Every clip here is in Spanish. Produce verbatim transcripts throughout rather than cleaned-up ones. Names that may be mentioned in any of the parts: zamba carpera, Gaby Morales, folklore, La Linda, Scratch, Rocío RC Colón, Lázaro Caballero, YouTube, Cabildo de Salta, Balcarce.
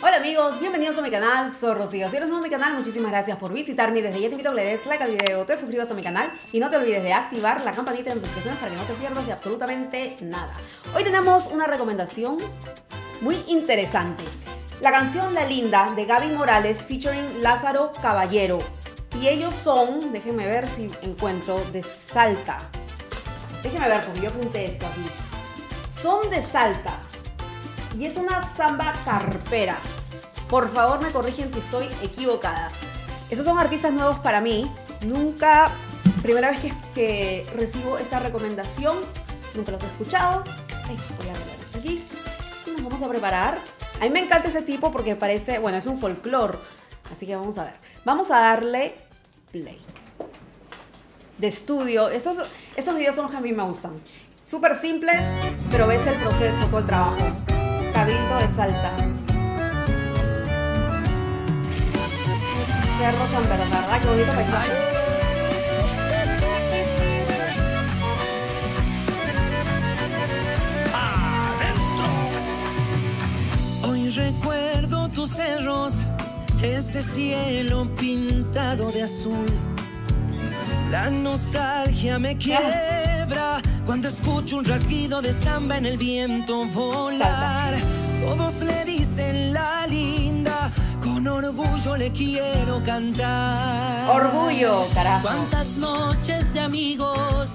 Hola amigos, bienvenidos a mi canal, soy Rocío. Si eres nuevo a mi canal, muchísimas gracias por visitarme. Desde ya te invito a que le des like al video, te suscribas a mi canal y no te olvides de activar la campanita de notificaciones para que no te pierdas de absolutamente nada. Hoy tenemos una recomendación muy interesante. La canción La Linda de Gaby Morales featuring Lázaro Caballero. Y ellos son, déjenme ver si encuentro, de Salta. Déjenme ver porque yo apunté esto aquí. Son de Salta. Y es una zamba carpera. Por favor me corrigen si estoy equivocada. Estos son artistas nuevos para mí. Nunca, primera vez que, que recibo esta recomendación. Nunca los he escuchado. Ay, voy a arreglar esto aquí. Y nos vamos a preparar. A mí me encanta ese tipo porque parece, bueno, es un folclore. Así que vamos a ver. Vamos a darle play. De estudio. Esos, esos videos son los que a mí me gustan. Súper simples, pero ves el proceso, todo el trabajo. Cabildo de Salta. Cerro San Bernardo. ¡Ay, qué bonito paisaje! Hoy recuerdo tus cerros, ese cielo pintado de azul. La nostalgia me quiebra cuando escucho un rasguido de samba en el viento volar. Todos le dicen la linda, con orgullo le quiero cantar. Orgullo, carajo. Cuántas noches de amigos,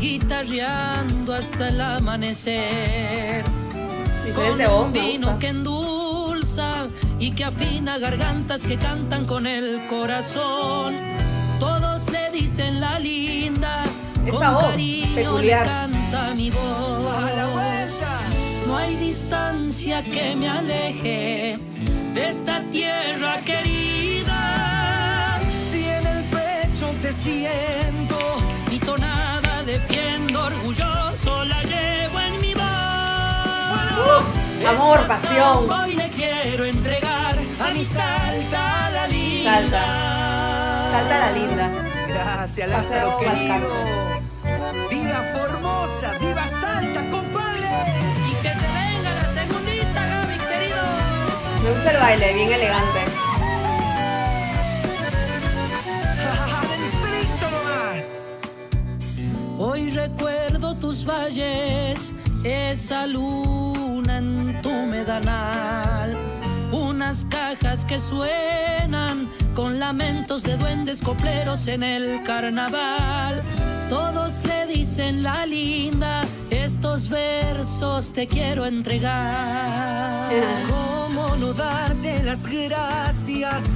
guitarreando hasta el amanecer. Diferente voz, me gusta. Que endulza y que afina gargantas que cantan con el corazón. Todos le dicen la linda. Esa voz peculiar. Canta mi voz. A la vuelta. No hay distancia que me aleje de esta tierra querida. Si en el pecho te siento, mi tonada defiendo orgulloso, la llevo en mi voz. Uh, amor, pasión. Hoy le quiero entregar a mi Salta la linda. Salta, Salta la linda. Gracias, Lázaro querido. Viva Formosa, viva Salta, compadre. Y que se venga la segundita, Gaby, querido. Me gusta el baile, bien elegante. ¡Adentrito nomás! Hoy recuerdo tus valles, esa luna en tu medanal. Unas cajas que suenan con lamentos de duendes copleros en el carnaval. Todos le dicen la linda, estos versos te quiero entregar. ¿Cómo no darte las gracias,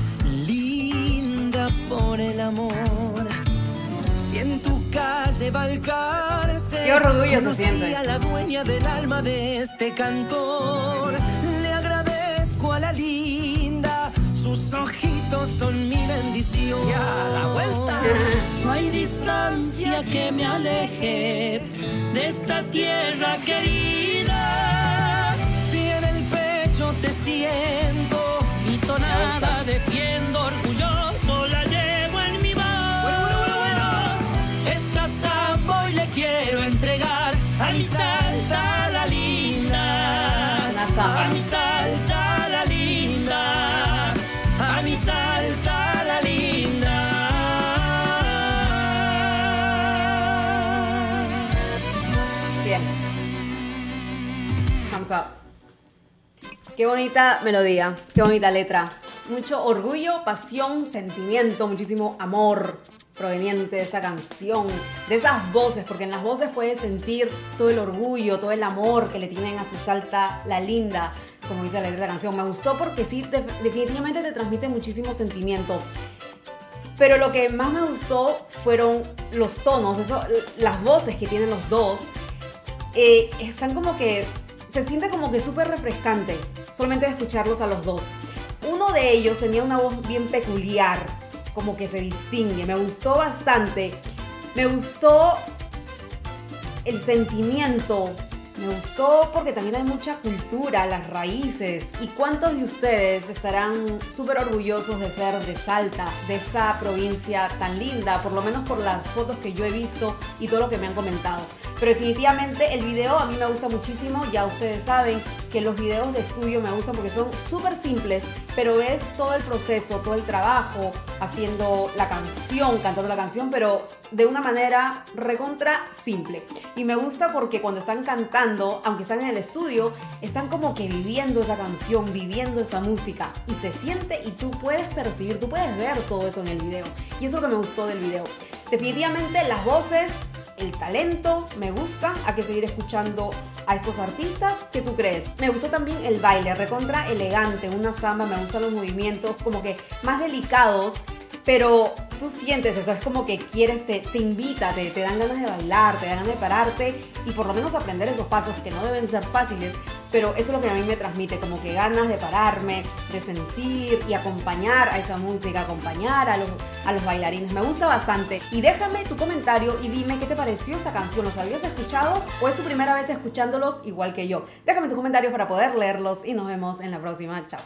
linda, por el amor? Si en tu calle Balcarce conocí a la dueña del alma de este cantor. Le agradezco a la linda, sus ojitos son mi bendición. Y a la vuelta. No hay distancia que me aleje de esta tierra querida. Si en el pecho te siento, mi tonada defiendo orgulloso, la llevo en mi mano. Bueno, bueno, bueno, bueno. Esta zamba hoy le quiero entregar a mi Salta la linda. A mi Salta la linda. A mi Salta la linda. Thumbs up. Qué bonita melodía, qué bonita letra. Mucho orgullo, pasión, sentimiento, muchísimo amor proveniente de esa canción, de esas voces, porque en las voces puedes sentir todo el orgullo, todo el amor que le tienen a su Salta la linda, como dice la letra de la canción. Me gustó porque sí, definitivamente te transmite muchísimos sentimientos. Pero lo que más me gustó fueron los tonos, eso, las voces que tienen los dos. Eh, están como que, se siente como que súper refrescante solamente de escucharlos a los dos. Uno de ellos tenía una voz bien peculiar, como que se distingue. Me gustó bastante, me gustó el sentimiento, Me gustó porque también hay mucha cultura, las raíces. ¿Y cuántos de ustedes estarán súper orgullosos de ser de Salta, de esta provincia tan linda? Por lo menos por las fotos que yo he visto y todo lo que me han comentado. Pero definitivamente el video a mí me gusta muchísimo. Ya ustedes saben que los videos de estudio me gustan porque son súper simples, pero ves todo el proceso, todo el trabajo, haciendo la canción, cantando la canción, pero de una manera recontra simple. Y me gusta porque cuando están cantando, aunque están en el estudio, están como que viviendo esa canción, viviendo esa música, y se siente y tú puedes percibir, tú puedes ver todo eso en el video, y eso es lo que me gustó del video. Definitivamente las voces, el talento, me gusta. Hay que seguir escuchando a estos artistas. ¿Qué tú crees? Me gustó también el baile, recontra elegante, una samba. Me gustan los movimientos como que más delicados, pero tú sientes eso, es como que quieres, te, te invita, te, te dan ganas de bailar, te dan ganas de pararte y por lo menos aprender esos pasos que no deben ser fáciles, pero eso es lo que a mí me transmite, como que ganas de pararme, de sentir y acompañar a esa música, acompañar a los, a los bailarines. Me gusta bastante. Y déjame tu comentario y dime qué te pareció esta canción. ¿Los habías escuchado o es tu primera vez escuchándolos igual que yo? Déjame tus comentarios para poder leerlos y nos vemos en la próxima. Chao.